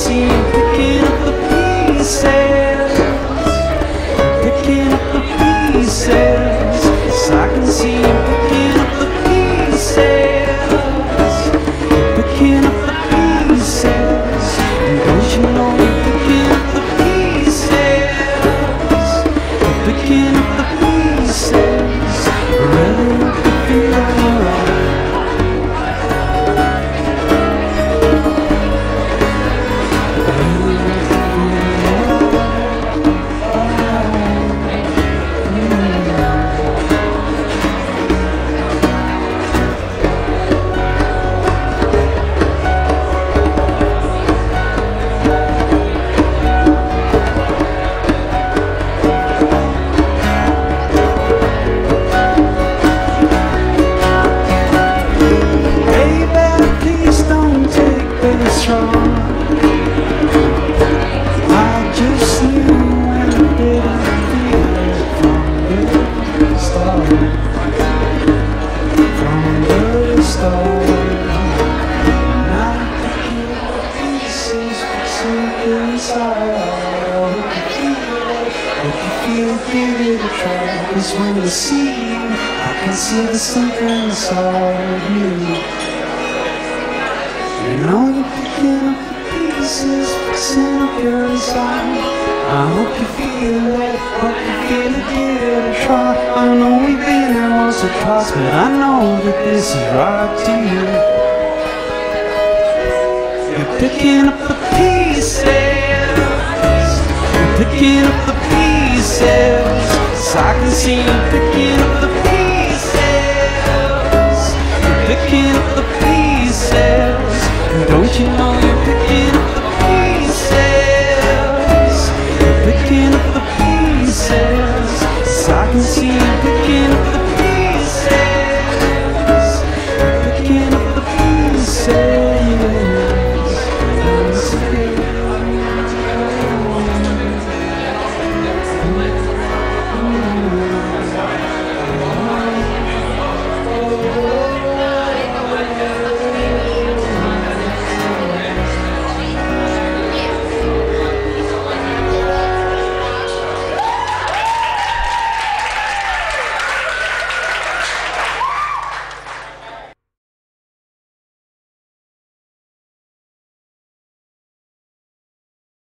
see you picking up the pieces, picking up the pieces. Yes, I can see you picking up the pieces, picking up the pieces. And don't you know you're picking up the pieces, picking up the pieces. Really picking up the pieces. I just knew when I did, I feel it from the start, and I pick it up the pieces, what's inside. If you feel, give it a try, cause when I see you, I can see the something inside of you. And all you're picking up the pieces, fixing up your inside. I hope you feel it, hope you feel it, give it a try. I know we've been here once or twice, but I know that this is right to you. You're picking up the pieces, you're picking up the pieces. Yes, I can see you picking up the pieces, you're picking up the pieces. Don't you know?